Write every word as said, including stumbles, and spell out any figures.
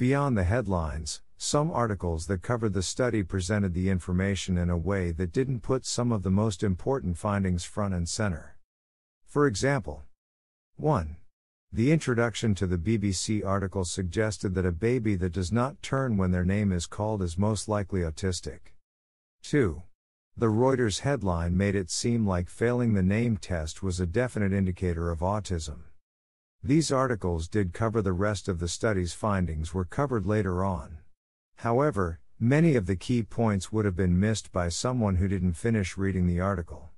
Beyond the headlines, some articles that covered the study presented the information in a way that didn't put some of the most important findings front and center. For example, one. The introduction to the B B C article suggested that a baby that does not turn when their name is called is most likely autistic. two. The Reuters headline made it seem like failing the name test was a definite indicator of autism. These articles did cover the rest of the study's findings were covered later on. However, many of the key points would have been missed by someone who didn't finish reading the article.